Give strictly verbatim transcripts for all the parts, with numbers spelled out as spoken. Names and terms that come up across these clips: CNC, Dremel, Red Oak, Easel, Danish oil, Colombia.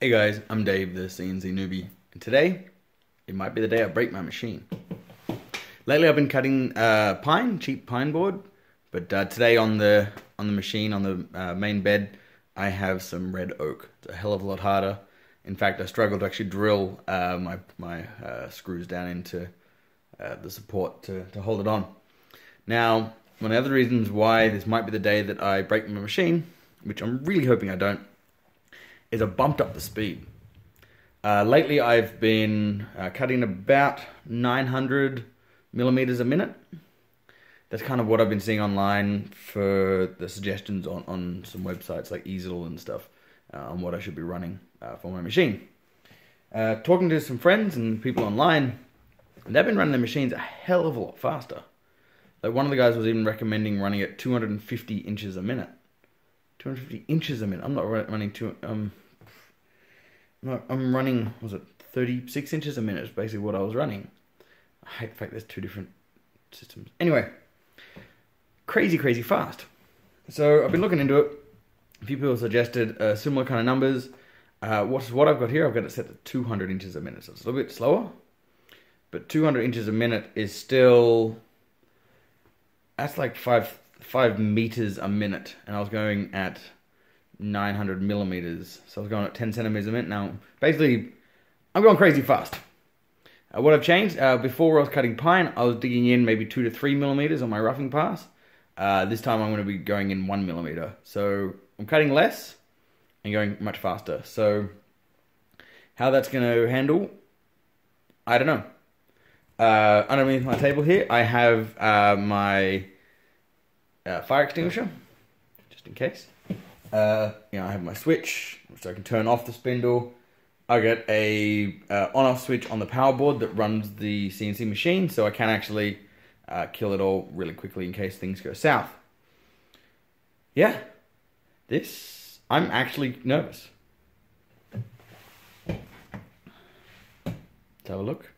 Hey guys, I'm Dave, the C N C newbie, and today it might be the day I break my machine. Lately I've been cutting uh, pine, cheap pine board, but uh, today on the on the machine, on the uh, main bed, I have some red oak. It's a hell of a lot harder. In fact, I struggled to actually drill uh, my, my uh, screws down into uh, the support to, to hold it on. Now, one of the other reasons why this might be the day that I break my machine, which I'm really hoping I don't, is I bumped up the speed. Uh, lately I've been uh, cutting about nine hundred millimeters a minute. That's kind of what I've been seeing online for the suggestions on, on some websites like Easel and stuff uh, on what I should be running uh, for my machine. Uh, talking to some friends and people online, they've been running their machines a hell of a lot faster. Like one of the guys was even recommending running at two hundred fifty inches a minute. two hundred fifty inches a minute. I'm not running two. Um, no, I'm running. Was it thirty-six inches a minute? Is basically what I was running. I hate the fact there's two different systems. Anyway, crazy, crazy fast. So I've been looking into it. A few people suggested uh, similar kind of numbers. Uh, what's what I've got here? I've got it set to two hundred inches a minute. So it's a little bit slower, but two hundred inches a minute is still. That's like five five meters a minute, and I was going at nine hundred millimeters, so I was going at ten centimeters a minute. Now, basically, I'm going crazy fast. Uh, what I've changed, uh, before I was cutting pine, I was digging in maybe two to three millimeters on my roughing pass. Uh, this time I'm going to be going in one millimeter, so I'm cutting less and going much faster. So, how that's going to handle, I don't know. Uh, underneath my table here, I have uh, my uh, fire extinguisher, just in case. Uh, you know, I have my switch, so I can turn off the spindle. I get a uh, on-off switch on the power board that runs the C N C machine, so I can actually uh, kill it all really quickly in case things go south. Yeah, this I'm actually nervous. Let's have a look.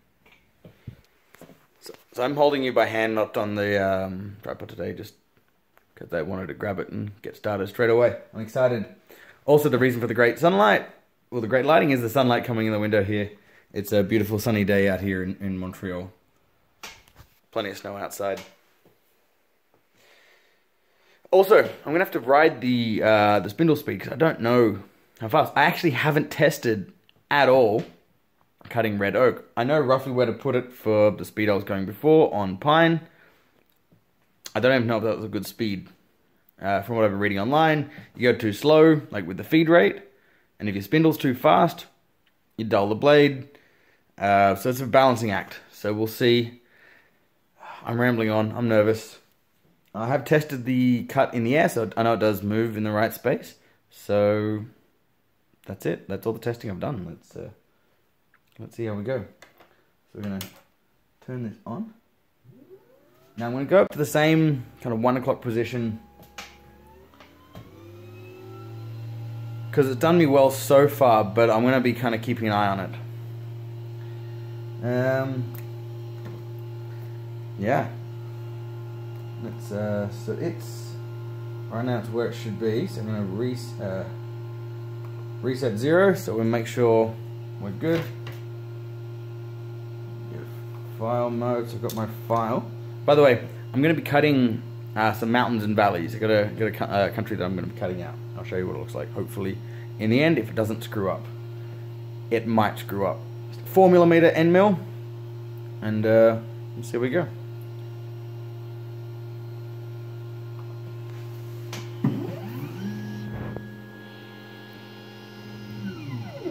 So I'm holding you by hand, not on the um, tripod today, just because they wanted to grab it and get started straight away. I'm excited. Also, the reason for the great sunlight, well, the great lighting is the sunlight coming in the window here. It's a beautiful sunny day out here in, in Montreal. Plenty of snow outside. Also, I'm going to have to ride the, uh, the spindle speed because I don't know how fast. I actually haven't tested at all. Cutting red oak. I know roughly where to put it for the speed I was going before on pine. I don't even know if that was a good speed. Uh, from what I've been reading online, you go too slow, like with the feed rate, and if your spindle's too fast, you dull the blade. Uh, so it's a balancing act. So we'll see. I'm rambling on. I'm nervous. I have tested the cut in the air, so I know it does move in the right space. So that's it. That's all the testing I've done. Let's. Uh, Let's see how we go. So we're going to turn this on. Now I'm going to go up to the same kind of one o'clock position. Because it's done me well so far, but I'm going to be kind of keeping an eye on it. Um, yeah. Let's, uh, so it's, right now it's where it should be. So I'm going to res uh, reset zero. So we'll make sure we're good. File mode, so I've got my file. By the way, I'm going to be cutting uh, some mountains and valleys. I've got a, got a uh, country that I'm going to be cutting out. I'll show you what it looks like, hopefully. In the end, if it doesn't screw up. It might screw up. four millimeter end mill. And uh, let's see how we go.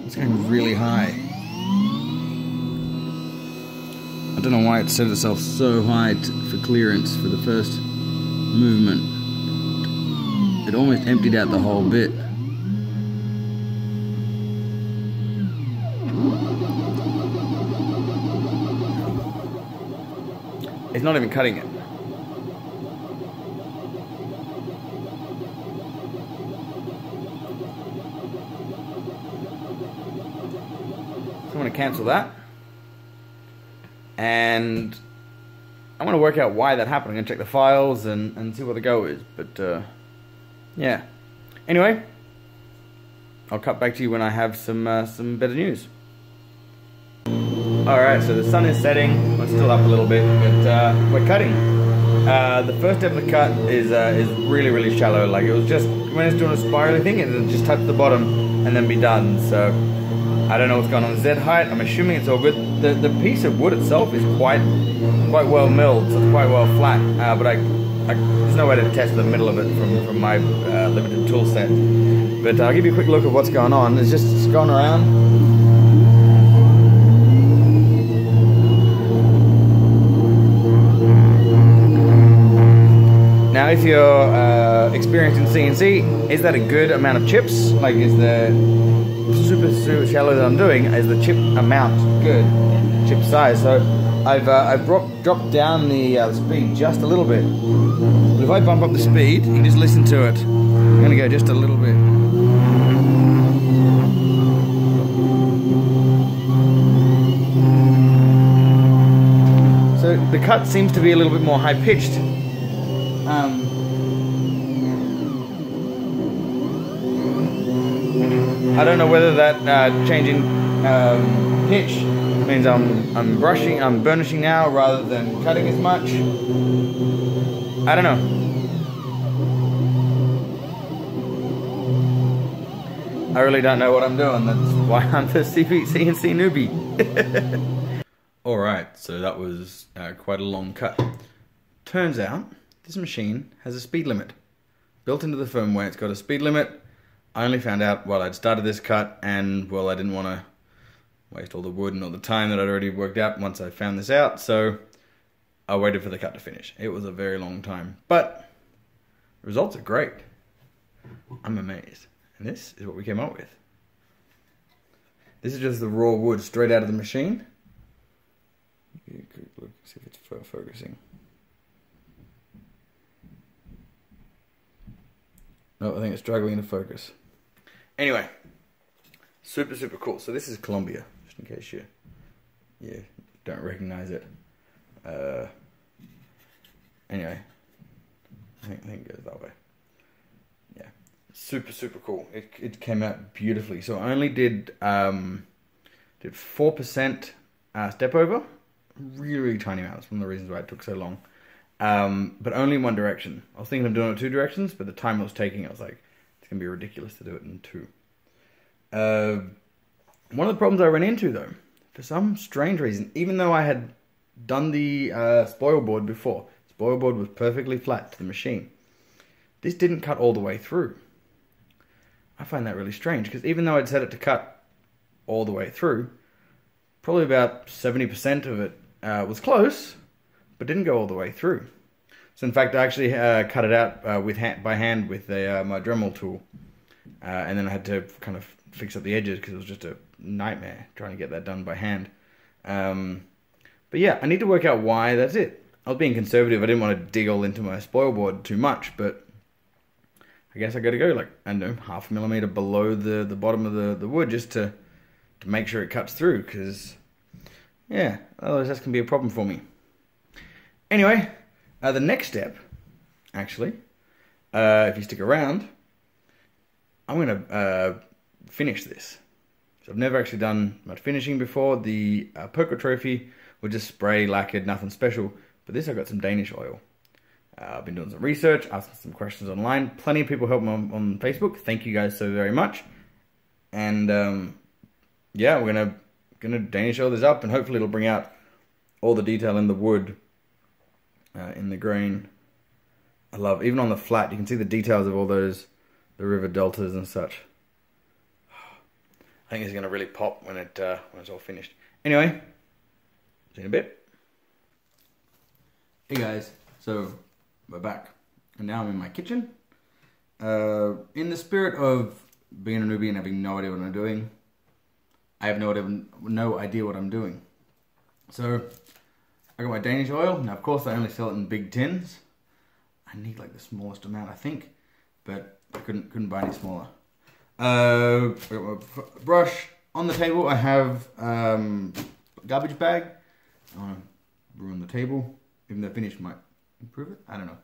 It's going really high. I don't know why it set itself so high for clearance for the first movement. It almost emptied out the whole bit. It's not even cutting it. So I'm going to cancel that. And I want to work out why that happened. I'm going to check the files and, and see what the go is. But, uh, yeah. Anyway, I'll cut back to you when I have some uh, some better news. Alright, so the sun is setting. We're still up a little bit, but uh, we're cutting. Uh, the first step of the cut is uh, is really, really shallow. Like, it was just, when it's doing a spirally thing, it'll just touch the bottom and then be done. So I don't know what's going on with Z height. I'm assuming it's all good. The, the piece of wood itself is quite quite well milled, so it's quite well flat, uh, but I, I, there's no way to test the middle of it from, from my uh, limited tool set. But I'll give you a quick look at what's going on. It's just it's going around. Now, if you're uh, experienced in C N C, is that a good amount of chips? Like, is the super, super shallow that I'm doing, is the chip amount good? Chip size. So I've, uh, I've dropped, dropped down the uh, speed just a little bit. But if I bump up the speed, you just listen to it. I'm gonna go just a little bit. So the cut seems to be a little bit more high-pitched. Um, I don't know whether that uh, changing um, pitch means I'm I'm brushing, I'm burnishing now rather than cutting as much. I don't know. I really don't know what I'm doing. That's why I'm the C N C newbie. All right, so that was uh, quite a long cut. Turns out, this machine has a speed limit. Built into the firmware, it's got a speed limit. I only found out while I'd started this cut, and well, I didn't want to waste all the wood and all the time that I'd already worked out once I found this out, so I waited for the cut to finish. It was a very long time, but the results are great. I'm amazed. And this is what we came up with. This is just the raw wood straight out of the machine. Look, see if it's focusing. No, I think it's struggling to focus. Anyway, super, super cool. So this is Colombia, just in case you, you don't recognize it. Uh, anyway, I think, I think it goes that way. Yeah, super, super cool. It, it came out beautifully. So I only did um, did four percent uh, step over. Really, really tiny amount. That's one of the reasons why it took so long. Um, but only in one direction. I was thinking of doing it two directions, but the time I was taking, I was like, it's going to be ridiculous to do it in two. Uh, one of the problems I ran into, though, for some strange reason, even though I had done the uh, spoil board before, spoil board was perfectly flat to the machine, this didn't cut all the way through. I find that really strange, because even though I'd set it to cut all the way through, probably about seventy percent of it uh, was close, but didn't go all the way through. So in fact, I actually uh, cut it out uh, with hand, by hand with a, uh, my Dremel tool, uh, and then I had to kind of fix up the edges because it was just a nightmare trying to get that done by hand. Um, but yeah, I need to work out why that's it. I was being conservative. I didn't want to dig all into my spoil board too much, but I guess I got to go like, I don't know, half a millimeter below the, the bottom of the, the wood just to, to make sure it cuts through, because yeah, otherwise that's going to be a problem for me. Anyway, uh, the next step, actually, uh, if you stick around, I'm going to uh, finish this. So I've never actually done much finishing before. The uh, poker trophy was just spray lacquered, nothing special. But this, I got some Danish oil. Uh, I've been doing some research, asking some questions online. Plenty of people help me on, on Facebook. Thank you guys so very much. And um, yeah, we're going to gonna Danish oil this up, and hopefully it'll bring out all the detail in the wood. Uh, in the grain, I love, even on the flat, you can see the details of all those, the river deltas and such. I think it's going to really pop when it uh, when it's all finished. Anyway, see you in a bit. Hey guys, so we're back, and now I'm in my kitchen. Uh, in the spirit of being a newbie and having no idea what I'm doing, I have no idea, no idea what I'm doing. So I got my Danish oil. Now, of course, I only sell it in big tins. I need like the smallest amount, I think, but I couldn't couldn't buy any smaller. Uh, I got my brush on the table. I have um, a garbage bag. I don't want to ruin the table, even though finish might improve it. I don't know.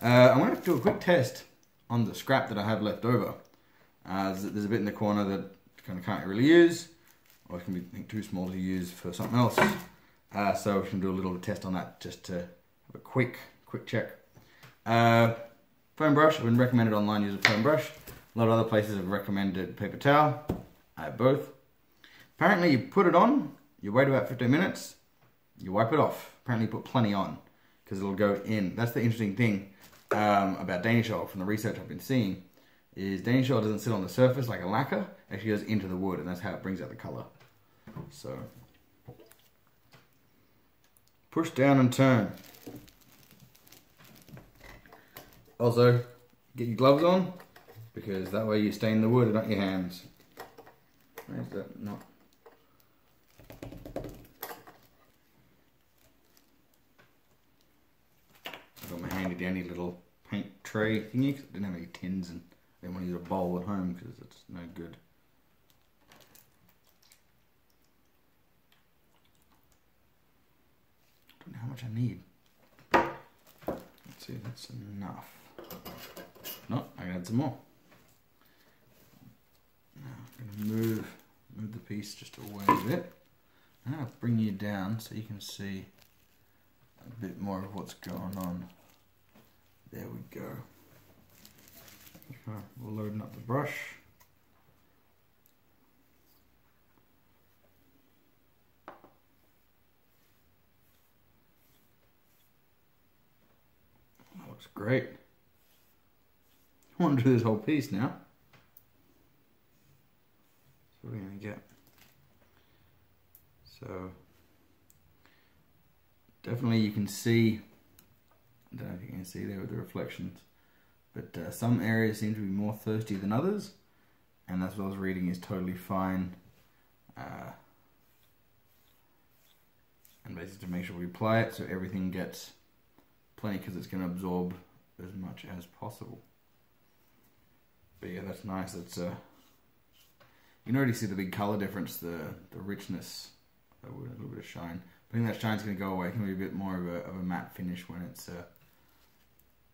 Uh, I'm gonna have to do a quick test on the scrap that I have left over. Uh, there's, there's a bit in the corner that kind of can't really use, or it can be, I think, too small to use for something else. Uh, so we can do a little test on that just to have a quick, quick check. Uh, foam brush, I've been recommended online use a foam brush. A lot of other places have recommended paper towel. I have both. Apparently you put it on, you wait about fifteen minutes, you wipe it off. Apparently you put plenty on, because it'll go in. That's the interesting thing um, about Danish oil from the research I've been seeing, is Danish oil doesn't sit on the surface like a lacquer, it actually goes into the wood, and that's how it brings out the color. So, push down and turn. Also, get your gloves on, because that way you stain the wood and not your hands. Where's that knot? I've got my handy dandy little paint tray thingy, because I didn't have any tins and I didn't want to use a bowl at home because it's no good. I don't know how much I need. Let's see, that's enough. No, I can add some more. Now I'm going to move, move the piece just away a bit. And I'll bring you down so you can see a bit more of what's going on. There we go. Okay, we'll load up the brush. That looks great. I want to do this whole piece now. So we're going to get. So definitely you can see, I don't know if you can see there with the reflections, but uh, some areas seem to be more thirsty than others, and that's what I was reading is totally fine. Uh, and basically to make sure we apply it so everything gets plenty, because it's going to absorb as much as possible. But yeah, that's nice. That's uh, you can already see the big color difference, the the richness, a little bit of shine. But I think that shine's going to go away. It can be a bit more of a of a matte finish when it's uh,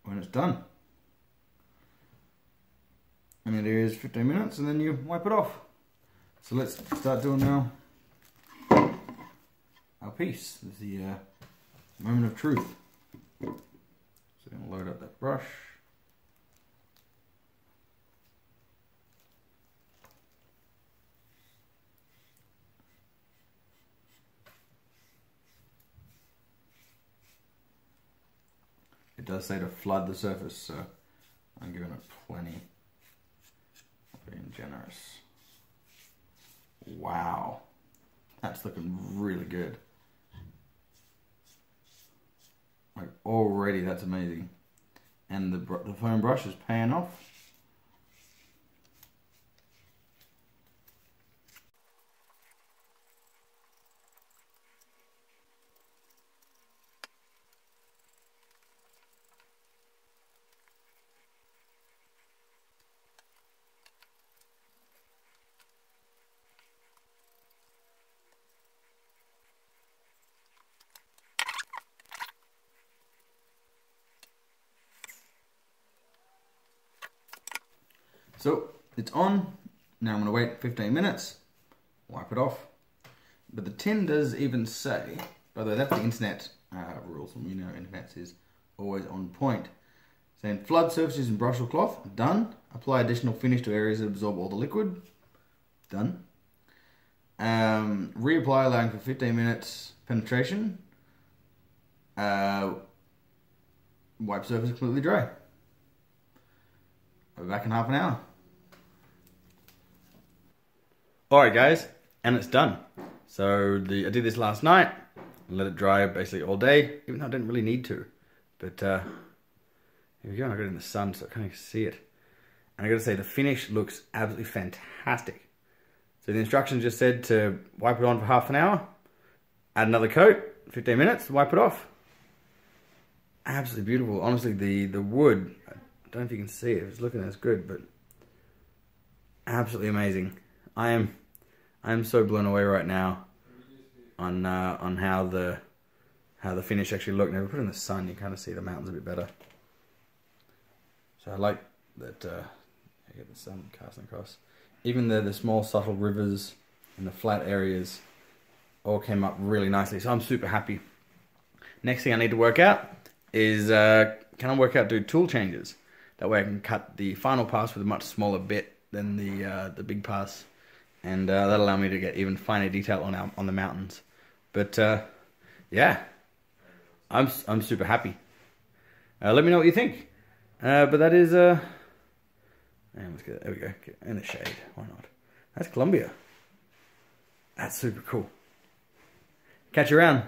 when it's done. And it is fifteen minutes, and then you wipe it off. So let's start doing now our piece. This is the uh, moment of truth. So I'm going to load up that brush. It does say to flood the surface, so I'm giving it plenty. Being generous. Wow, that's looking really good. Like already, that's amazing. And the br the foam brush is paying off. So it's on. Now I'm going to wait fifteen minutes, wipe it off. But the tin does even say, by the way, that's the internet uh, rules, and you know internet is always on point. Saying flood surfaces and brush or cloth, done. Apply additional finish to areas that absorb all the liquid, done. Um, reapply, allowing for fifteen minutes penetration. Uh, wipe surface completely dry. I'll be back in half an hour. Alright guys, and it's done. So the, I did this last night, let it dry basically all day, even though I didn't really need to. But uh, here we go, I got it in the sun so I can't even see it. And I gotta say the finish looks absolutely fantastic. So the instructions just said to wipe it on for half an hour, add another coat, fifteen minutes, wipe it off. Absolutely beautiful. Honestly, the, the wood, I don't know if you can see it, it's looking as good, but absolutely amazing. I am I am so blown away right now on uh, on how the how the finish actually looked. Now if we put it in the sun, you kind of see the mountains a bit better. So I like that uh, I get the sun casting across. Even the, the small subtle rivers and the flat areas all came up really nicely, so I'm super happy. Next thing I need to work out is, uh, can I work out do tool changes? That way I can cut the final pass with a much smaller bit than the uh, the big pass, and uh, that'll allow me to get even finer detail on our, on the mountains. But uh, yeah, I'm I'm super happy. Uh, let me know what you think. Uh, but that is uh, and let's get there we go in the shade. Why not? That's Colombia. That's super cool. Catch you around.